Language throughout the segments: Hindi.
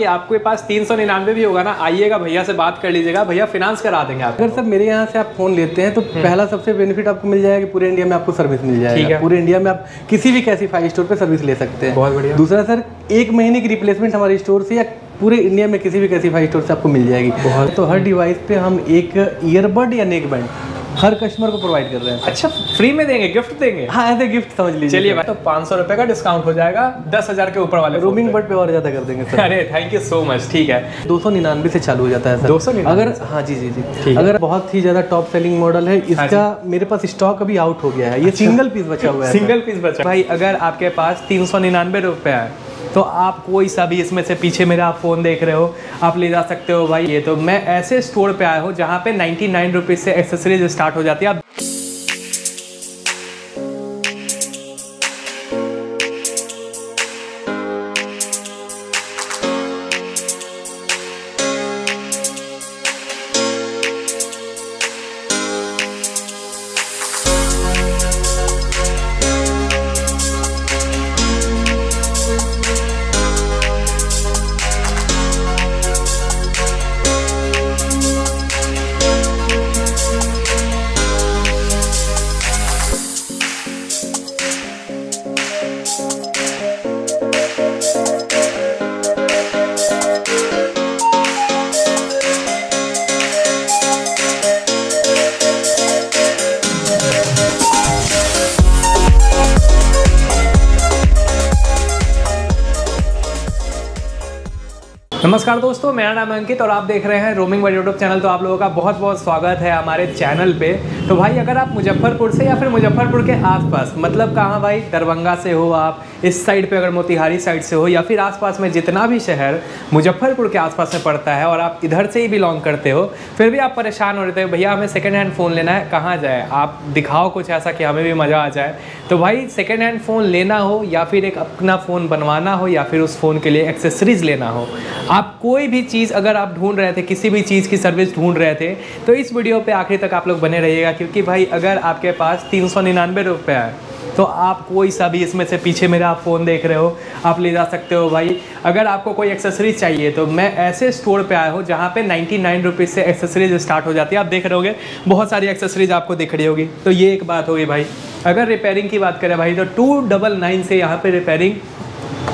कि आपके पास 399 भी होगा ना, आइएगा भैया से बात कर लीजिएगा, भैया फिनांस करा देंगे आप। अगर सर मेरे यहाँ से आप फोन लेते हैं तो पहला सबसे बेनिफिट आपको मिल जाएगा कि पूरे इंडिया में आपको सर्विस मिल जाएगी, पूरे इंडिया में आप किसी भी कैशिफाई स्टोर पर सर्विस ले सकते हैं। बहुत बढ़िया। दूसरा सर 1 महीने की रिप्लेसमेंट हमारे स्टोर से या पूरे इंडिया में किसी भी कैशिफाई स्टोर से आपको मिल जाएगी। बहुत। तो हर डिवाइस पे हम एक ईयरबड या नेक बैंड हर कस्टमर को प्रोवाइड कर रहे हैं। अच्छा, फ्री में देंगे, गिफ्ट देंगे? हाँ, ऐसे गिफ्ट समझ लीजिए। चलिए भाई, तो 500 रुपये का डिस्काउंट हो जाएगा 10,000 के ऊपर वाले रोमिंग बर्ड पे और ज़्यादा कर देंगे सर। अरे थैंक यू सो मच। ठीक है, 299 से चालू हो जाता है सर। 299 अगर, हाँ जी जी जी, अगर बहुत ही ज़्यादा टॉप सेलिंग मॉडल है इसका। मेरे पास स्टॉक अभी आउट हो गया है, ये सिंगल पीस बचा हुआ है। सिंगल पीस बचा भाई। अगर आपके पास 399 रुपये है तो आप कोई सा भी इसमें से, पीछे मेरा आप फ़ोन देख रहे हो, आप ले जा सकते हो भाई। ये तो मैं ऐसे स्टोर पे आया हूँ जहाँ पे 99 रुपीज़ से एक्सेसरीज स्टार्ट हो जाती है। आप नमस्कार दोस्तों, मेरा नाम अंकित और आप देख रहे हैं रोमिंग बर्ड यूट्यूब चैनल। तो आप लोगों का बहुत बहुत स्वागत है हमारे चैनल पे। तो भाई अगर आप मुजफ्फरपुर से या फिर मुजफ्फरपुर के आसपास, मतलब कहाँ भाई, दरभंगा से हो आप, इस साइड पे अगर मोतिहारी साइड से हो, या फिर आसपास में जितना भी शहर मुजफ्फरपुर के आसपास में पड़ता है और आप इधर से ही बिलोंग करते हो, फिर भी आप परेशान हो रहे थे भैया हमें सेकेंड हैंड फ़ोन लेना है, कहाँ जाए, आप दिखाओ कुछ ऐसा कि हमें भी मज़ा आ जाए। तो भाई सेकेंड हैंड फ़ोन लेना हो या फिर एक अपना फ़ोन बनवाना हो या फिर उस फ़ोन के लिए एक्सेसरीज़ लेना हो, आप कोई भी चीज़ अगर आप ढूंढ रहे थे, किसी भी चीज़ की सर्विस ढूंढ रहे थे, तो इस वीडियो पे आखिरी तक आप लोग बने रहिएगा। क्योंकि भाई अगर आपके पास 399 रुपये है तो आप कोई सा भी इसमें से, पीछे मेरा आप फ़ोन देख रहे हो, आप ले जा सकते हो भाई। अगर आपको कोई एक्सेसरीज चाहिए तो मैं ऐसे स्टोर पे आया हूँ जहाँ पे 99 रुपीज़ से एक्सेसरीज स्टार्ट हो जाती है। आप देख रहे होगे बहुत सारी एक्सेसरीज आपको दिख रही होगी। तो ये एक बात होगी भाई। अगर रिपेयरिंग की बात करें भाई तो 299 से यहाँ पर रिपेयरिंग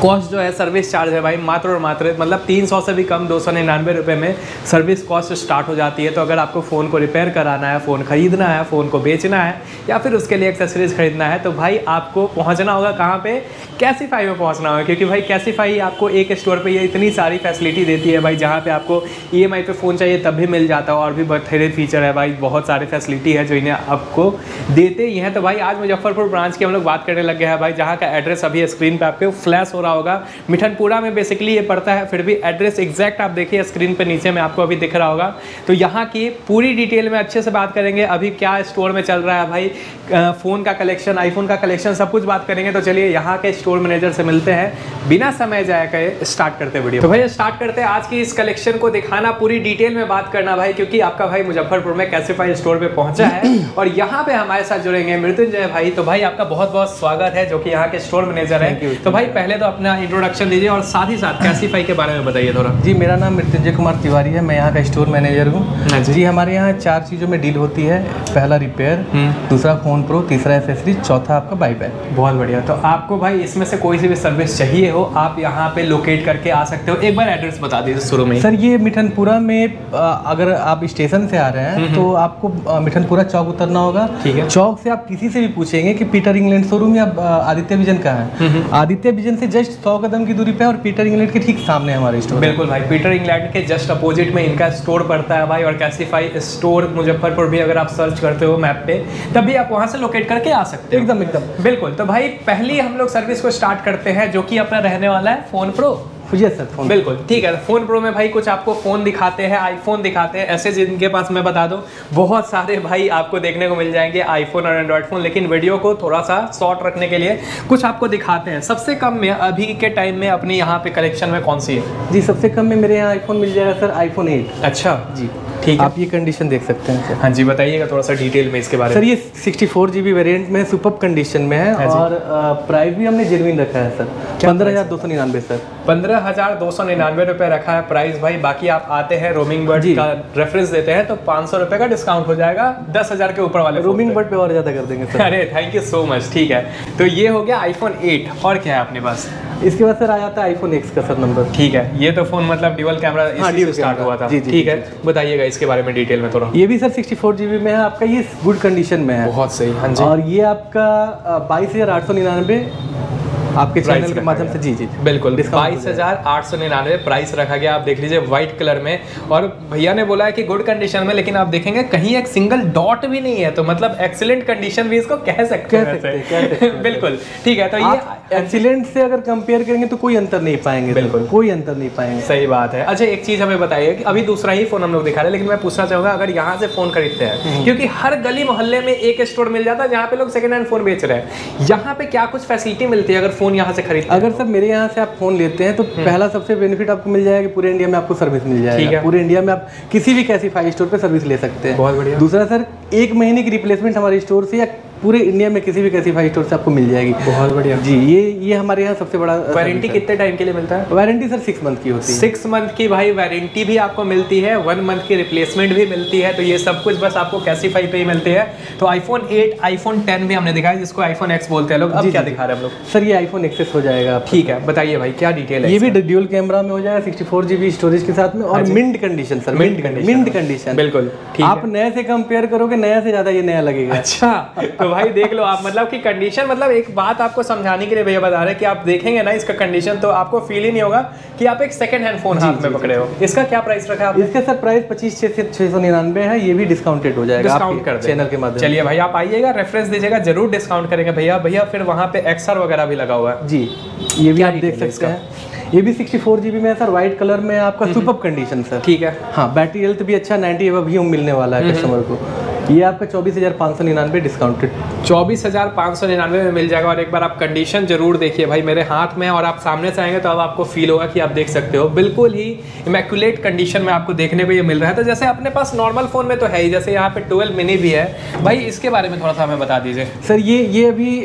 कॉस्ट जो है, सर्विस चार्ज है भाई मात्र और मात्र, मतलब 300 से भी कम 299 रुपये में सर्विस कॉस्ट स्टार्ट हो जाती है। तो अगर आपको फ़ोन को रिपेयर कराना है, फ़ोन ख़रीदना है, फ़ोन को बेचना है या फिर उसके लिए एक्सेसरीज ख़रीदना है, तो भाई आपको पहुंचना होगा कहाँ पे, कैशिफाई में पहुंचना होगा। क्योंकि भाई कैशिफाई आपको एक स्टोर पर ये इतनी सारी फैसिलिटी देती है भाई, जहाँ पर आपको EMI पे फ़ोन चाहिए तब भी मिल जाता है, और भी बथेरे फीचर है भाई, बहुत सारे फैसिलिटी है जो इन्हें आपको देते ही हैं। तो भाई आज मुजफ्फरपुर ब्रांच की हम लोग बात करने लग गए हैं भाई, जहाँ का एड्रेस अभी स्क्रीन पर आपके फ्लैश हो रहा होगा। मिठनपुरा में बेसिकली ये पड़ता है, फिर भी एड्रेस एग्जैक्ट आप देखिए स्क्रीन पे नीचे में आपको अभी दिख रहा होगा। तो यहाँ की पूरी डिटेल में अच्छे से बात करेंगे, अभी क्या स्टोर में चल रहा है भाई, फ़ोन का कलेक्शन, आईफोन का कलेक्शन, सब कुछ बात करेंगे। तो चलिए यहाँ के स्टोर मैनेजर से मिलते हैं, बिना समय जाए के स्टार्ट करते वीडियो। तो भाई स्टार्ट करते हैं, आज की इस कलेक्शन को दिखाना, पूरी डिटेल में बात करना भाई, क्योंकि आपका भाई मुजफ्फरपुर में कैशिफाई स्टोर पर पहुँचा है और यहाँ पर हमारे साथ जुड़ेंगे मृत्युंजय भाई। तो भाई आपका बहुत बहुत स्वागत है, जो कि यहाँ के स्टोर मैनेजर है। तो भाई पहले तो अपना इंट्रोडक्शन दीजिए और साथ ही साथ कैशिफाई के बारे में बताइए थोड़ा। जी, मेरा नाम मृत्युंजय कुमार तिवारी है, मैं यहाँ का स्टोर मैनेजर हूँ। जी, हमारे यहाँ 4 चीज़ों में डील होती है, पहला रिपेयर, दूसरा फोन प्रो, तीसरा एक्सेसरीज, चौथा आपका बाईबैक। बहुत बढ़िया। तो आपको भाई इसमें से कोई सी भी सर्विस चाहिए हो, आप यहाँ पे लोकेट करके आ सकते हो। एक बार एड्रेस बता दीजिए शुरू में। सर ये मिठनपुरा में, अगर आप स्टेशन से आ रहे हैं तो आपको मिठनपुरा चौक उतरना होगा। ठीक है, चौक से आप किसी से भी पूछेंगे कि पीटर इंग्लैंड शोरूम या आदित्य विजन कहाँ है, आदित्य विजन से जस्ट 100 कदम की दूरी पे और पीटर इंग्लैंड के ठीक सामने हमारे स्टोर। बिल्कुल भाई, पीटर इंग्लैंड के जस्ट अपोजिट में इनका स्टोर पड़ता है भाई। और कैशिफाई स्टोर मुजफ्फरपुर भी अगर आप सर्च करते हो मैप पे, तभी आप वहां से लोकेट करके आ सकते हो। एकदम एकदम बिल्कुल। तो भाई पहली हम लोग सर्विस को स्टार्ट करते हैं, जो कि अपना रहने वाला है phone pro. Yes sir, phone. बिल्कुल ठीक है। फ़ोन प्रो में भाई कुछ आपको फ़ोन दिखाते हैं, आईफोन दिखाते हैं, ऐसे जिनके पास मैं बता दूं बहुत सारे भाई आपको देखने को मिल जाएंगे आईफोन और एंड्रॉयड फ़ोन, लेकिन वीडियो को थोड़ा सा शॉर्ट रखने के लिए कुछ आपको दिखाते हैं। सबसे कम में अभी के टाइम में अपने यहाँ पे कलेक्शन में कौन सी है? जी, सबसे कम में मेरे यहाँ आईफोन मिल जाएगा सर, आईफोन 8। अच्छा जी, ठीक है, आप ये कंडीशन देख सकते हैं सर। हाँ जी, बताइएगा थोड़ा सा डिटेल में इसके बारे में। सर ये 64 GB वेरियंट में सुपर्ब कंडीशन में है और प्राइस भी हमने जेन्युइन रखा है सर 15,299 सर, 15,299 रुपये रखा है प्राइस भाई। बाकी आप आते हैं रोमिंग बर्ड का रेफरेंस देते हैं तो 500 रुपये का डिस्काउंट हो जाएगा 10,000 के ऊपर वाले रोमिंग बर्ड पे और ज़्यादा कर देंगे सर। अरे थैंक यू सो मच। ठीक है, तो ये हो गया iPhone 8 और क्या है अपने पास? इसके बाद सर आ जाता है iPhone X का सर नंबर। ठीक है, ये तो फोन मतलब ड्यूअल कैमरा इससे स्टार्ट हुआ था। ठीक है, बताइएगा इसके बारे में डिटेल में थोड़ा। ये भी सर 64 GB में है आपका, ये गुड कंडीशन में है। बहुत सही। हाँ जी, और ये आपका 22,899 आपके चैनल के माध्यम से। जी जी बिल्कुल, 22,899 प्राइस रखा गया। आप देख लीजिए व्हाइट कलर में, और भैया ने बोला है कि गुड कंडीशन में, लेकिन आप देखेंगे कहीं एक सिंगल डॉट भी नहीं है, तो मतलब एक्सीलेंट कंडीशन भी इसको कह सकते हैं। बिल्कुल ठीक है, तो ये एक्सीलेंट से अगर कंपेयर करेंगे तो कोई अंतर नहीं पाएंगे, बिल्कुल कोई अंतर नहीं पाएंगे। सही बात है। अच्छा एक चीज़ हमें बताइए कि अभी दूसरा ही फोन हम लोग दिखा रहे हैं, लेकिन मैं पूछना चाहूँगा अगर यहाँ से फोन खरीदते हैं, क्योंकि हर गली मोहल्ले में एक स्टोर मिल जाता है जहाँ पे लोग सेकेंड हैंड फोन बेच रहे हैं, यहाँ पे क्या कुछ फैसिलिटी मिलती है अगर यहाँ से खरीद? अगर सर मेरे यहाँ से आप फोन लेते हैं तो पहला सबसे बेनिफिट आपको मिल जाएगा कि पूरे इंडिया में आपको सर्विस मिल जाएगा। पूरे इंडिया में आप किसी भी कैशिफाई स्टोर पे सर्विस ले सकते हैं। बहुत बढ़िया। दूसरा सर 1 महीने की रिप्लेसमेंट हमारे स्टोर से या पूरे इंडिया में किसी भी कैशिफाई स्टोर से आपको मिल जाएगी। बहुत बढ़िया जी, ये हमारे यहाँ सबसे बड़ा। वारंटी कितने टाइम के लिए मिलता है? वारंटी सर 6 मंथ की होती है। 6 मंथ की भाई वारंटी भी आपको मिलती है, 1 मंथ की रिप्लेसमेंट भी मिलती है, तो ये सब कुछ बस आपको कैशिफाई पे ही मिलते हैं। तो iPhone 8 iPhone 10 भी हमने दिखाया, जिसको iPhone X बोलते हैं लोग। अब क्या दिखा रहे हैं हम लोग? सर ये iPhone XS हो जाएगा। ठीक है, बताइए भाई क्या डिटेल है? ये भी ड्यूल कैमरा में हो जाएगा 64 GB स्टोरेज के साथ में, और mint condition sir, mint condition बिल्कुल। आप नए से कंपेयर करोगे, नया से ज़्यादा ये नया लगेगा। अच्छा तो भाई देख लो आप, मतलब कि कंडीशन, मतलब एक बात आपको समझाने के लिए भैया बता रहे हैं कि आप देखेंगे ना इसका कंडीशन तो आपको फील ही नहीं होगा कि आप एक सेकंड हैंड फोन हाथ में पकड़े हो। इसका क्या प्राइस रखा है? इसका सर प्राइस 25,699 है। ये भी डिस्काउंटेड हो जाएगा, डिस्काउंट कर चैनल के माध्यम। चलिए भाई आप आइएगा, रेफरेंस दीजिएगा, जरूर डिस्काउंट करेंगे भैया। भैया फिर वहाँ पे XR वगैरह भी लगा हुआ है जी, ये भी आप देख सकते हैं। ये भी 64 GB में है सर, व्हाइट कलर में आपका सुपर्ब कंडीशन सर। ठीक है, हाँ बैटरी हेल्थ भी अच्छा, 90 अभी मिलने वाला है कस्टमर को। ये आपका 24,599 डिस्काउंटेड 24,599 में मिल जाएगा। और एक बार आप कंडीशन जरूर देखिए भाई, मेरे हाथ में, और आप सामने से आएंगे तो अब आपको फील होगा कि आप देख सकते हो बिल्कुल ही इमेक्यूलेट कंडीशन में आपको देखने को ये मिल रहा है। तो जैसे अपने पास नॉर्मल फ़ोन में तो है ही, जैसे यहाँ पे 12 mini भी है भाई, इसके बारे में थोड़ा सा हमें बता दीजिए सर। ये अभी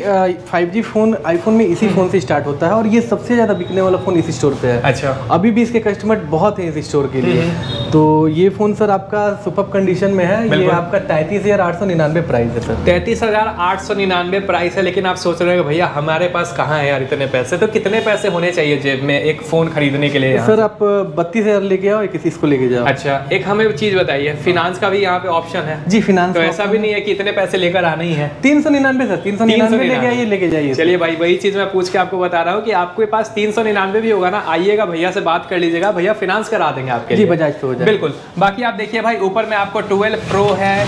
5G फ़ोन आईफोन में इसी फ़ोन से स्टार्ट होता है, और ये सबसे ज़्यादा बिकने वाला फ़ोन इसी स्टोर पर है। अच्छा, अभी भी इसके कस्टमर बहुत हैं इस स्टोर के लिए। तो ये फ़ोन सर आपका सुपर्ब कंडीशन में है। ये आपका 33,899 प्राइस है सर, 33,899 प्राइस है। लेकिन आप सोच रहे हो भैया हमारे पास कहाँ है यार इतने पैसे, तो कितने पैसे होने चाहिए जेब में एक फ़ोन खरीदने के लिए? सर आप 32,000 लेके आओ, 31 को लेके जाओ। अच्छा, एक हमें चीज़ बताइए, फिनांस का भी यहाँ पे ऑप्शन है? जी फिनांस, तो ऐसा भी नहीं है कि इतने पैसे लेकर आना ही है। 399 सर, 399 लेके आइए, लेके जाइए। चलिए भाई वही चीज़ मैं पूछ के आपको बता रहा हूँ कि आपके पास 399 भी होगा ना, आइएगा भैया से बात कर लीजिएगा, भैया फिनांस करा देंगे आपके जी, बजाज तो बिल्कुल। बाकी आप देखिए भाई ऊपर में आपको 12 Pro है,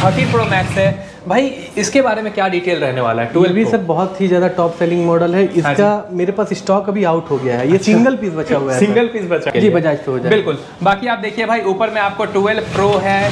30 Pro Max है। भाई इसके बारे में क्या डिटेल रहने वाला है? 12 भी सर बहुत ही ज़्यादा टॉप सेलिंग मॉडल है। इसका मेरे पास स्टॉक अभी आउट हो गया है, ये सिंगल पीस बचा हुआ है। सिंगल पीस बचा जी, बजाज तो हो जाए बिल्कुल। बाकी आप देखिए भाई ऊपर में आपको 12 Pro है,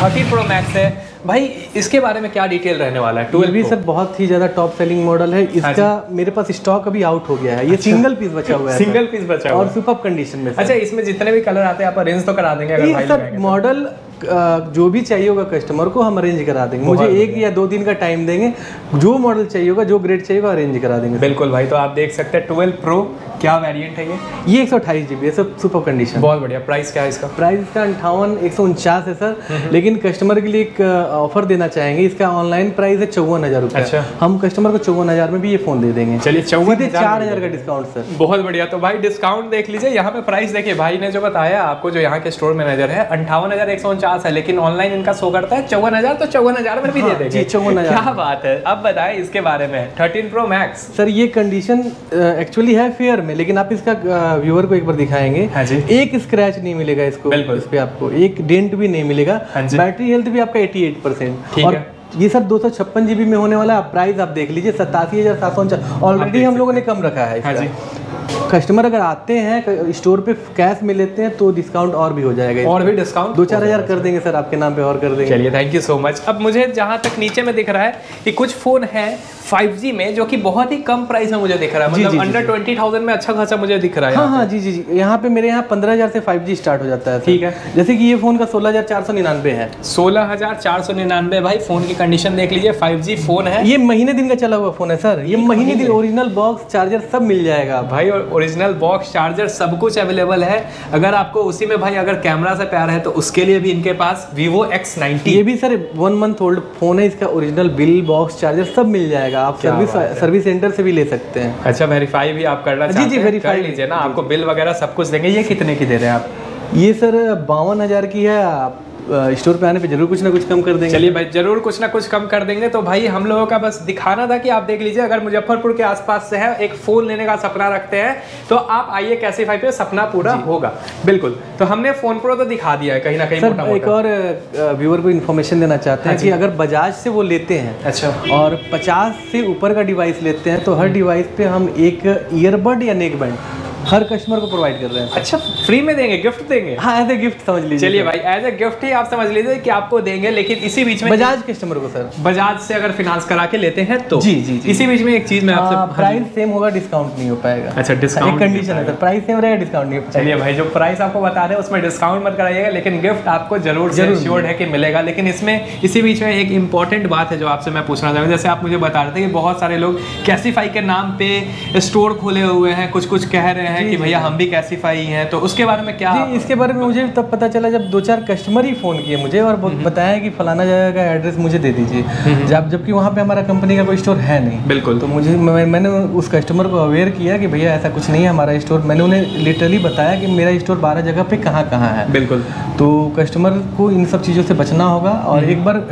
30 Pro Max है। भाई इसके बारे में क्या डिटेल रहने वाला है? 12 भी सर बहुत ही ज़्यादा टॉप सेलिंग मॉडल है। इसका मेरे पास स्टॉक अभी आउट हो गया है, ये सिंगल पीस बचा हुआ है, सिंगल पीस बचा हुआ है और सुपर्ब कंडीशन में। अच्छा, इसमें जितने भी कलर आते हैं आप अरेंज तो करा देंगे? ये सब मॉडल जो भी चाहिए होगा कस्टमर को हम अरेंज करा देंगे। मुझे 1 या 2 दिन का टाइम देंगे, जो मॉडल चाहिए होगा, जो ग्रेड चाहिए होगा, अरेंज करा देंगे। बिल्कुल भाई, तो आप देख सकते हैं 12 Pro क्या वेरिएंट है ये 128 GB सब सुपर कंडीशन। बहुत बढ़िया। प्राइस क्या है इसका? प्राइस इसका 58,149 है सर, लेकिन कस्टमर के लिए एक ऑफर देना चाहेंगे। इसका ऑनलाइन प्राइस है 54,000 रुपये। अच्छा, हम कस्टमर को 54,000 में भी ये फोन दे देंगे। चलिए 54,000 का डिस्काउंट सर। बहुत बढ़िया। तो भाई डिस्काउंट देख लीजिए, यहाँ पे प्राइस देखिए, भाई ने जो बताया आपको, जो यहाँ के स्टोर मैनेजर है, 58,149 है, लेकिन ऑनलाइन इनका शो करता है 54,000, तो 54,000 में भी दे देंगे। 54,000, क्या बात है। अब बताए इसके बारे में 13 Pro Max। सर ये कंडीशन एक्चुअली है फेयर में, लेकिन आप इसका व्यूअर को एक बार दिखाएंगे। हाँ जी, एक स्क्रैच नहीं मिलेगा इसको, इस पे आपको एक डेंट भी नहीं मिलेगा। हाँ जी, बैटरी हेल्थ भी आपका 88%। और ये सर 256 GB में होने वाला है। प्राइस आप देख लीजिए 87,749, ऑलरेडी हम लोगों ने कम रखा है इसका। कस्टमर अगर आते हैं स्टोर पे कैश में लेते हैं तो डिस्काउंट और भी हो जाएगा, और भी डिस्काउंट 2-4 हज़ार कर देंगे सर आपके नाम पे और कर देंगे। चलिए थैंक यू सो मच। अब मुझे जहाँ तक नीचे में दिख रहा है कि कुछ फ़ोन है 5G में जो कि बहुत ही कम प्राइस में मुझे दिख रहा है, मतलब अंडर 20,000 में अच्छा खासा मुझे दिख रहा है। हाँ हाँ जी, यहाँ पे मेरे यहाँ 15,000 से 5G स्टार्ट हो जाता है। ठीक है, जैसे कि ये फ़ोन का 16,499 है। 16,499 भाई, फ़ोन की कंडीशन देख लीजिए, 5G फ़ोन है। ये महीने दिन का चला हुआ फ़ोन है सर, ये महीने दिन ओरिजिनल बॉक्स चार्जर सब मिल जाएगा भाई, और ओरिजिनल बॉक्स चार्जर सब कुछ अवेलेबल है। अगर आपको उसी में भाई अगर कैमरा से प्यार है तो उसके लिए भी इनके पास Vivo X90, ये भी सर 1 month ओल्ड फ़ोन है, इसका ओरिजिनल बिल बॉक्स चार्जर सब मिल जाएगा। आप सर्विस सेंटर से भी ले सकते हैं। अच्छा, वेरीफाई भी आप करना चाहते हैं? जी जी, वेरीफाई लीजिए ना, आपको बिल वगैरह सब कुछ देंगे। ये कितने की दे रहे हैं आप? ये सर 52,000 की है। आप स्टोर पे आने पे जरूर कुछ ना कुछ कम कर देंगे। चलिए भाई, जरूर कुछ ना कुछ कम कर देंगे। तो भाई हम लोगों का बस दिखाना था कि आप देख लीजिए, अगर मुजफ्फरपुर के आसपास से है, एक फ़ोन लेने का सपना रखते हैं तो आप आइए कैशिफाई पे, सपना पूरा होगा। बिल्कुल, तो हमने फ़ोन प्रो तो दिखा दिया है कहीं ना कहीं। सर मोटा एक और व्यूअर को इन्फॉर्मेशन देना चाहते हैं कि अगर बजाज से वो लेते हैं, अच्छा, और 50 से ऊपर का डिवाइस लेते हैं तो हर डिवाइस पे हम एक ईयरबड या नेकबैंड हर कस्टमर को प्रोवाइड कर रहे हैं। अच्छा, फ्री में देंगे, गिफ्ट देंगे? हाँ, एज ए गिफ्ट समझ लीजिए। चलिए भाई, एज ए गिफ्ट ही आप समझ लीजिए कि आपको देंगे। लेकिन इसी बीच में बजाज कस्टमर को सर, बजाज से अगर फिनांस करा के लेते हैं तो जी जी, जी। इसी बीच में एक चीज मैं आपसे, प्राइस सेम होगा, डिस्काउंट नहीं हो पाएगा। अच्छा, डिस्काउंट कंडीशन है सर, प्राइस सेम रहेगा, डिस्काउंट नहीं हो पाएगा। चलिए भाई, जो प्राइस आपको बता रहे हैं उसमें डिस्काउंट मत कराइएगा, लेकिन गिफ्ट आपको जरूर श्योर है कि मिलेगा। लेकिन इसमें इसी बीच में एक इंपॉर्टेंट बात है जो आपसे मैं पूछना चाहूँगा। जैसे आप मुझे बता रहे थे कि बहुत सारे लोग कैशिफाई के नाम पे स्टोर खोले हुए हैं, कुछ कुछ कह रहे हैं कि भैया हम भी कैशिफाई हैं, तो उसके बारे में क्या? इसके बारे में मुझे तब पता चला जब 2-4 कस्टमर ही फ़ोन किए मुझे और बताया कि फलाना जगह का एड्रेस मुझे दे दीजिए, जबकि वहाँ पे हमारा कंपनी का कोई स्टोर है नहीं। बिल्कुल, तो मुझे मैंने उस कस्टमर को अवेयर किया कि भैया ऐसा कुछ नहीं है हमारा स्टोर। मैंने उन्हें लिटरली बताया कि मेरा स्टोर 12 जगह पर कहाँ कहाँ है। बिल्कुल, तो कस्टमर को इन सब चीज़ों से बचना होगा और एक बार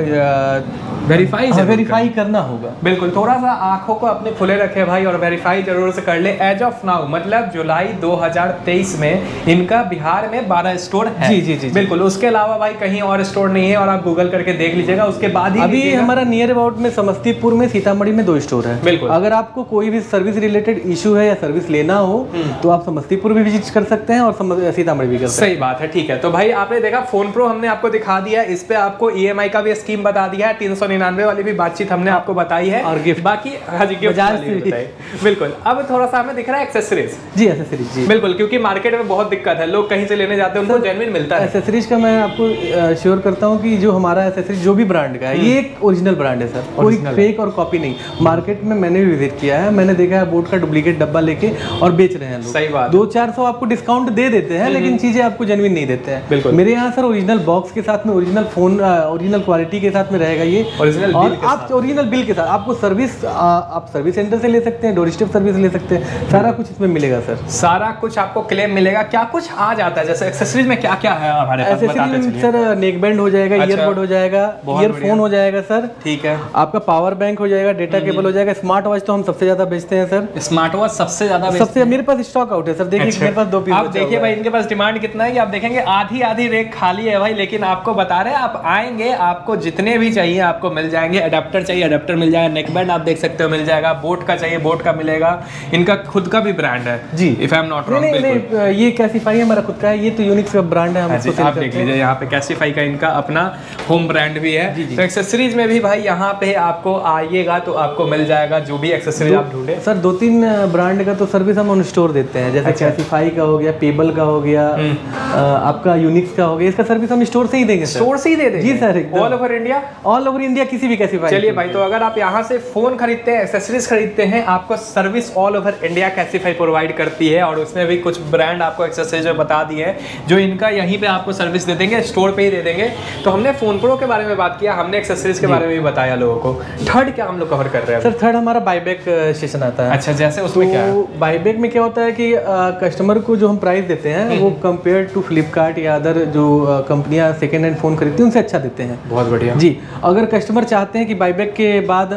वेरीफाई करना होगा। बिल्कुल, थोड़ा सा आँखों को अपने खुले रखे भाई और वेरीफाई जरूर से कर ले। एज ऑफ नाउ, मतलब जुलाई 2023 में इनका बिहार में 12 स्टोर है। जी जी जी, बिल्कुल, उसके अलावा भाई कहीं और स्टोर नहीं है। और आप गूगल करके देख लीजिएगा। उसके बाद ही अभी हमारा नियर अबाउट में समस्तीपुर में, सीतामढ़ी में 2 स्टोर है। बिल्कुल, अगर आपको कोई भी सर्विस रिलेटेड इशू है या सर्विस लेना हो तो आप समस्तीपुर भी विजिट कर सकते हैं और सीतामढ़ी भी कर सकते हैं। सही बात है, ठीक है। तो भाई आपने देखा, फोन प्रो हमने आपको दिखा दिया, इस पर आपको EMI का भी स्कीम बता दिया है, 399 वाली भी बातचीत हमने आपको बताई है, और गिफ्ट बाकी बिल्कुल। अब थोड़ा सा हमें दिख रहा है एक्सेसरीज। जी, एक्सेसरीज, जी बिल्कुल, क्योंकि मार्केट में बहुत दिक्कत है, लोग कहीं से लेने जाते हैं, उनको जेन्युइन मिलता है। एक्सेसरीज का मैं आपको श्योर करता हूँ कि जो हमारा एक्सेसरीज जो भी ब्रांड का है, ये एक ओरिजिनल ब्रांड है सर, कोई फेक और कॉपी नहीं। मार्केट में मैंने भी विजिट किया है, मैंने देखा है बोट का डुप्लीकेट डब्बा लेके और बेच रहे हैं। सही बात, 200-400 आपको डिस्काउंट दे देते हैं, लेकिन चीज़ें आपको जेन्युइन नहीं देते हैं। बिल्कुल, मेरे यहाँ सर ओरिजिनल बॉक्स के साथ में, ओरिजिनल फोन, ओरिजिनल क्वालिटी के साथ में रहेगा ये, और आप ओरिजिनल बिल के साथ। आपको सर्विस, आप सर्विस सेंटर से ले सकते हैं, डोरस्टेप सर्विस ले सकते हैं, सारा कुछ इसमें मिलेगा सर, सारा कुछ आपको क्लेम मिलेगा। क्या कुछ आ जाता है जैसे एक्सेसरीज में, क्या क्या है हमारे पास बताते चलिए सर? नेकबैंड हो जाएगा, ईयरबड हो जाएगा, ईयरफोन हो जाएगा सर, ठीक है, आपका पावर बैंक हो जाएगा, डेटा केबल हो जाएगा, स्मार्ट वॉच तो हम सबसे ज्यादा बेचते हैं सर, स्मार्ट वॉच सबसे ज्यादा मेरे पास स्टॉक आउट है सर, देखिए मेरे पास 2 पीस। आप देखिए भाई इनके पास डिमांड कितना है कि आप देखेंगे आधी रेक खाली है भाई, लेकिन आपको बता रहे हैं आप आएंगे आपको जितने भी चाहिए आपको मिल जाएंगे। अडेप्टर चाहिए, अडेप्टर मिल जाएगा, नेकबैंड आप देख सकते हो मिल जाएगा, बोट का चाहिए बोट का मिलेगा, इनका खुद का भी ब्रांड है जी, if I am not wrong. बिल्कुल, ये कैशिफाई हमारा खुद का है, ये तो यूनिक का ब्रांड है, हम इसको सेल करते हैं। आप देख लीजिए यहाँ पे कैशिफाई का इनका अपना होम ब्रांड भी है। तो एक्सेसरीज में भी भाई यहाँ पे आपको आइएगा तो आपको मिल जाएगा जो भी एक्सेसरीज आप ढूंढे सर। 2-3 ब्रांड का तो सर्विस हम ऑन स्टोर देते हैं, जैसे कैशिफाई का हो गया, पेबल का हो गया, आपका यूनिक्स का हो गया, इसका सर्विस हम स्टोर से ही देंगे, स्टोर से ही दे देंगे जी सर, ऑल ओवर इंडिया किसी भी कैशिफाई। चलिए भाई, तो अगर आप यहाँ से फोन खरीदते हैं, एक्सेसरीज खरीदते हैं, आपको service all over India Cashify provide करती है। और उसमें भी कुछ ब्रांड आपको एक्सेसरीज में बता दिए हैं जो इनका यहीं पे आपको सर्विस दे देंगे, स्टोर पे ही दे देंगे। तो हमने फोन प्रो के बारे में बात किया, हमने एक्सेसरीज के बारे में भी बताया लोगों को। थर्ड क्या हम लोग कवर कर रहे हैं सर? थर्ड हमारा बायबैक सेशन आता है। अच्छा, जैसे उसमें क्या है? बायबैक में क्या होता है कि कस्टमर को जो हम प्राइस देते हैं वो कंपेयर टू फ्लिपकार्ट या अदर जो कंपनियाँ सेकेंड हैंड फोन खरीदती हैं उनसे अच्छा देते हैं। बहुत बढ़िया जी। अगर कस्टमर कस्टमर चाहते हैं कि बाईबैक के बाद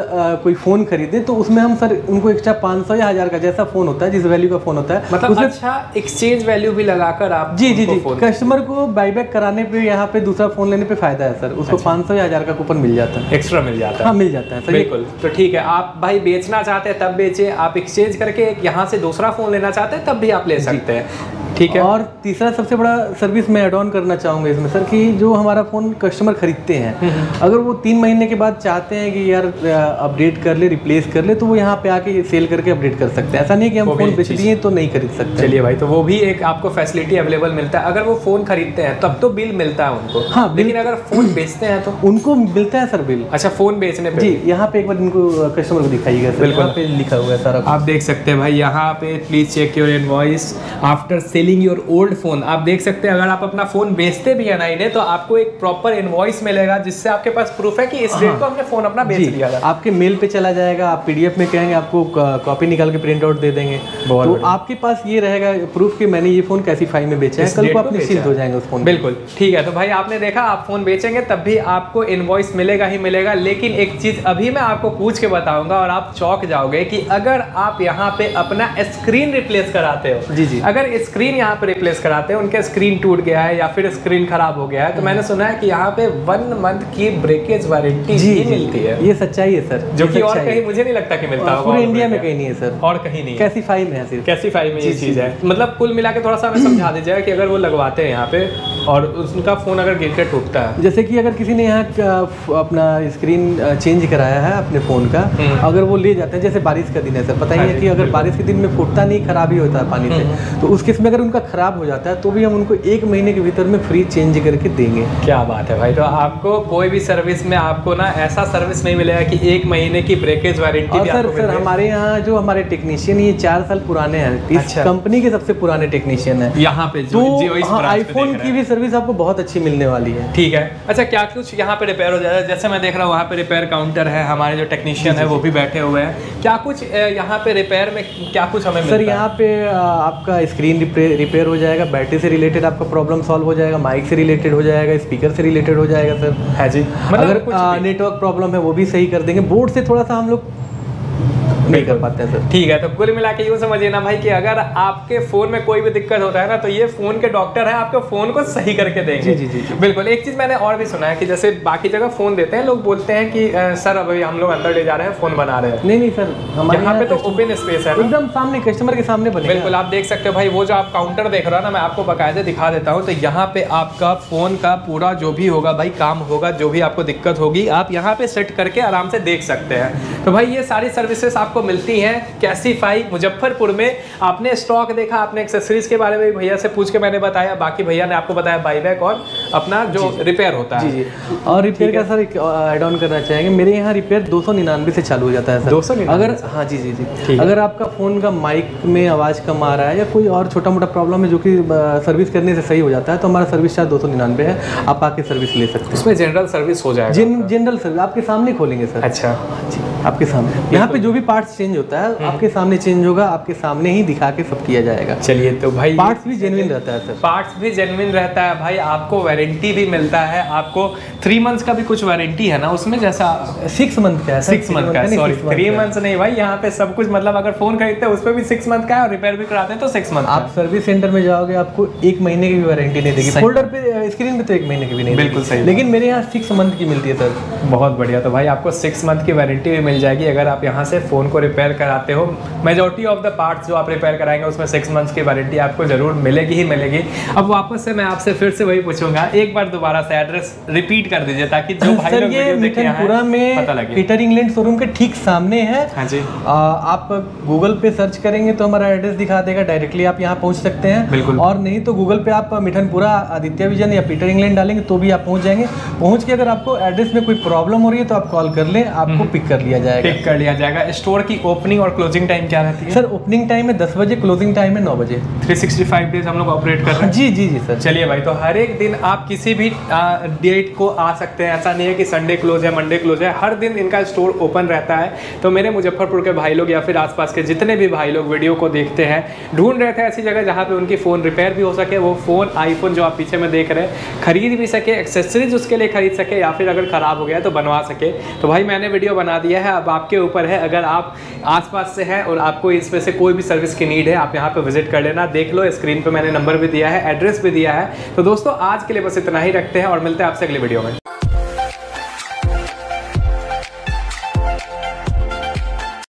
कोई फ़ोन खरीदे तो उसमें हम सर उनको एक्स्ट्रा 500 या 1000 का जैसा फ़ोन होता है, जिस वैल्यू का फ़ोन होता है, मतलब अच्छा एक्सचेंज वैल्यू भी लगाकर आप जी जी जी कस्टमर को बाईबैक कराने पे यहाँ पे दूसरा फ़ोन लेने पे फ़ायदा है सर, उसको 500 या 1000 का कूपन मिल जाता है, एक्स्ट्रा मिल जाता है। हाँ मिल जाता है सर, बिल्कुल। तो ठीक है, आप भाई बेचना चाहते हैं तब बेचें, आप एक्सचेंज करके यहाँ से दूसरा फ़ोन लेना चाहते हैं तब भी आप ले सकते हैं, ठीक है। और तीसरा सबसे बड़ा सर्विस मैं ऐड ऑन करना चाहूँगा इसमें सर कि जो हमारा फ़ोन कस्टमर खरीदते हैं अगर वो 3 महीने के बाद चाहते हैं कि यार अपडेट कर ले, रिप्लेस कर ले, तो वो यहाँ पे आके सेल करके अपडेट कर सकते हैं। ऐसा नहीं कि हम फ़ोन बेच दिए तो नहीं खरीद सकते। चलिए भाई, तो वो भी एक आपको फैसिलिटी अवेलेबल मिलता है। अगर वो फ़ोन खरीदते हैं तब तो बिल मिलता है उनको, हाँ, लेकिन अगर फ़ोन बेचते हैं तो उनको मिलता है सर बिल? अच्छा, फ़ोन बेचने पर। जी, यहाँ पे एक बार इनको कस्टमर को दिखाइएगा सर, बिल्कुल पे लिखा हुआ है सारा, आप देख सकते हैं भाई यहाँ पे, please check your invoice after selling your old phone. आप देख सकते हैं अगर आप अपना फ़ोन बेचते भी है ना इन्हें, तो आपको एक प्रॉपर इनवॉइस मिलेगा जिससे आपके पास प्रूफ है कि इस डेट को हमने फ़ोन अपना बेच लिया था। आपके मेल पे चला जाएगा, आप पीडीएफ में कहेंगे आपको कॉपी निकाल के प्रिंट आउट दे देंगे, तो आपके पास ये रहेगा प्रूफ कि मैंने ये फ़ोन कैशिफाई में बेचा है, कल को आप निश्चित हो जाएंगे उस फोन। बिल्कुल ठीक है, तो भाई आपने देखा, आप फ़ोन बेचेंगे तब भी आपको इनवॉइस मिलेगा ही मिलेगा। लेकिन एक चीज़ अभी मैं आपको पूछ के बताऊँगा और आप चौंक जाओगे कि अगर आप यहाँ पे अपना स्क्रीन रिप्लेस कराते हो, जी जी, अगर स्क्रीन यहाँ पे रिप्लेस कराते हैं, उनके स्क्रीन टूट गया है या फिर स्क्रीन खराब हो गया है, तो मैंने सुना है कि यहाँ पे 1 मंथ की ब्रेकेज वारंटी ही मिलती है। ये सच्चाई है सर, जो कि और कहीं मुझे नहीं लगता कि मिलता होगा, पूरे इंडिया में कहीं नहीं है सर, और कहीं नहीं, कैशिफाई में है, सिर्फ कैशिफाई में ये चीज़ है। मतलब कुल मिला के थोड़ा सा हमें समझा दीजिएगा कि अगर वो लगवाते हैं यहाँ पे और उनका फ़ोन अगर गिर के टूटता है, जैसे कि अगर किसी ने यहाँ अपना स्क्रीन चेंज कराया है अपने फ़ोन का, अगर वो ले जाते हैं, जैसे बारिश का दिन है सर, पता ही है कि अगर बारिश के दिन में फूटता नहीं, खराब ही होता है पानी से, तो उस केस में अगर उनका ख़राब हो जाता है तो भी हम उनको 1 महीने के भीतर में फ्री चेंज करके देंगे। क्या बात है भाई, तो आपको कोई भी सर्विस में आपको ना ऐसा सर्विस नहीं मिलेगा कि 1 महीने की ब्रेकेज वारंटी। और सर हमारे यहाँ जो हमारे टेक्नीशियन ये 4 साल पुराने हैं, इस कंपनी के सबसे पुराने टेक्नीशियन है यहाँ पे, तो आईफोन की भी सर्विस आपको बहुत अच्छी मिलने वाली है। ठीक है, अच्छा क्या कुछ यहाँ पे रिपेयर हो जाता है? जैसे मैं देख रहा हूँ वहाँ पे रिपेयर काउंटर है, हमारे जो टेक्नीशियन है वो भी बैठे हुए हैं। क्या कुछ यहाँ पे रिपेयर में क्या कुछ हमें सर यहाँ पे आपका स्क्रीन रिपेयर हो जाएगा, बैटरी से रिलेटेड आपका प्रॉब्लम सॉल्व हो जाएगा, माइक से रिलेटेड हो जाएगा, स्पीकर से रिलेटेड हो जाएगा सर। हाँ जी, अगर नेटवर्क प्रॉब्लम है वो भी सही कर देंगे, बोर्ड से थोड़ा सा हम लोग नहीं कर पाते हैं सर। ठीक है, तो कुल मिला के यूँ समझिए ना भाई कि अगर आपके फ़ोन में कोई भी दिक्कत होता है ना, तो ये फ़ोन के डॉक्टर हैं, आपके फ़ोन को सही करके देंगे। जी जी जी, बिल्कुल। एक चीज़ मैंने और भी सुना है कि जैसे बाकी जगह फ़ोन देते हैं, लोग बोलते हैं कि सर अभी हम लोग अंदर ले जा रहे हैं, फ़ोन बना रहे हैं। नहीं नहीं सर, हमारे यहाँ पे तो ओपन स्पेस है, एकदम सामने कस्टमर के सामने बने। बिल्कुल, आप देख सकते हो भाई, वो जो आप काउंटर देख रहे हो ना, मैं आपको बाकायदा दिखा देता हूँ। तो यहाँ पे आपका फ़ोन का पूरा जो भी होगा भाई काम होगा, जो भी आपको दिक्कत होगी आप यहाँ पे सेट करके आराम से देख सकते हैं। तो भाई ये सारी सर्विसेज आपको मिलती हैं कैशिफाई मुजफ्फरपुर में। आपने स्टॉक देखा, आपने एक्सेसरीज के बारे में भैया से पूछ के मैंने बताया, बाकी भैया ने आपको बताया बाईबैक और अपना जो रिपेयर होता है। जी जी, और रिपेयर का सर एड ऑन करना चाहेंगे, मेरे यहाँ रिपेयर 299 से चालू हो जाता है सर। 299 अगर, हाँ जी जी जी, अगर आपका फ़ोन का माइक में आवाज़ कम आ रहा है या कोई और छोटा मोटा प्रॉब्लम है जो कि सर्विस करने से सही हो जाता है, तो हमारा सर्विस चार्ज 299 है, आप आके सर्विस ले सकते हैं। उसमें जनरल सर्विस हो जाएगा, जनरल सर्विस आपके सामने खोलेंगे सर। अच्छा जी, आपके सामने यहाँ पे जो भी पार्ट्स चेंज होता है आपके सामने चेंज होगा, आपके सामने ही दिखा के सब किया जाएगा। चलिए, तो भाई पार्ट्स भी जेन्युइन रहता है सर, पार्ट्स भी जेन्युइन रहता है भाई, आपको वारंटी भी मिलता है, आपको 3 मंथ्स का भी कुछ वारंटी है ना उसमें, जैसा 6 मंथ का है, 6 मंथ का, सॉरी 3 मंथ्स नहीं भाई, यहाँ पे सब कुछ, मतलब अगर फोन खरीदते हैं उस पर भी 6 मंथ का है और रिपेयर भी कराते हैं तो 6 मंथ। आप सर्विस सेंटर में जाओगे आपको 1 महीने की भी वारंटी नहीं देगी, फोल्डर पे स्क्रीन पे तो 1 महीने की भी नहीं। बिल्कुल सही, लेकिन मेरे यहाँ 6 मंथ की मिलती है सर। बहुत बढ़िया, तो भाई आपको 6 मंथ की वारंटी मिल जाएगी अगर आप यहाँ से फ़ोन को रिपेयर कराते हो। मेजॉरिटी ऑफ द पार्ट्स जो आप रिपेयर कराएंगे उसमें 6 मंथ्स की वारंटी आपको ज़रूर मिलेगी ही मिलेगी। अब वापस से मैं आपसे फिर से वही पूछूंगा, एक बार दोबारा से एड्रेस रिपीट कर दीजिए ताकि जो भाई लोग वीडियो देख रहे हैं में पता लगे। पीटर इंग्लैंड शोरूम के ठीक सामने है। हाँ जी, आप गूगल पे सर्च करेंगे तो हमारा एड्रेस दिखा देगा, डायरेक्टली आप यहाँ पहुँच सकते हैं। बिल्कुल, और नहीं तो गूगल पे आप मिठनपुरा आदित्य विजन या पीटर इंग्लैंड डालेंगे तो भी आप पहुँच जाएंगे। पहुँच के अगर आपको एड्रेस में कोई प्रॉब्लम हो रही है तो आप कॉल कर लें, आपको पिक कर लिया जाएगा। स्टोर की ओपनिंग और क्लोजिंग टाइम क्या रहती है सर? ओपनिंग टाइम है 10 बजे, क्लोजिंग टाइम है 9 बजे। 365 डेज हम लोग ऑपरेट कर रहे हैं। जी जी जी सर। चलिए भाई, तो हर एक दिन आप किसी भी डेट को आ सकते हैं, ऐसा नहीं है कि संडे क्लोज है, मंडे क्लोज है, हर दिन इनका स्टोर ओपन रहता है। तो मेरे मुजफ्फरपुर के भाई लोग या फिर आसपास के जितने भी भाई लोग वीडियो को देखते हैं, ढूंढ रहे थे ऐसी जगह जहाँ पे उनकी फ़ोन रिपेयर भी हो सके, वो फ़ोन आईफोन जो आप पीछे में देख रहे है, खरीद भी सके, एक्सेसरीज उसके लिए खरीद सके, या फिर अगर ख़राब हो गया तो बनवा सके। तो भाई मैंने वीडियो बना दिया है, अब आपके ऊपर है। अगर आप आसपास से हैं और आपको इसमें से कोई भी सर्विस की नीड है, आप यहाँ पर विजिट कर लेना। देख लो, स्क्रीन पर मैंने नंबर भी दिया है, एड्रेस भी दिया है। तो दोस्तों आज के लिए बस इतना ही रखते हैं और मिलते हैं आपसे अगले वीडियो में।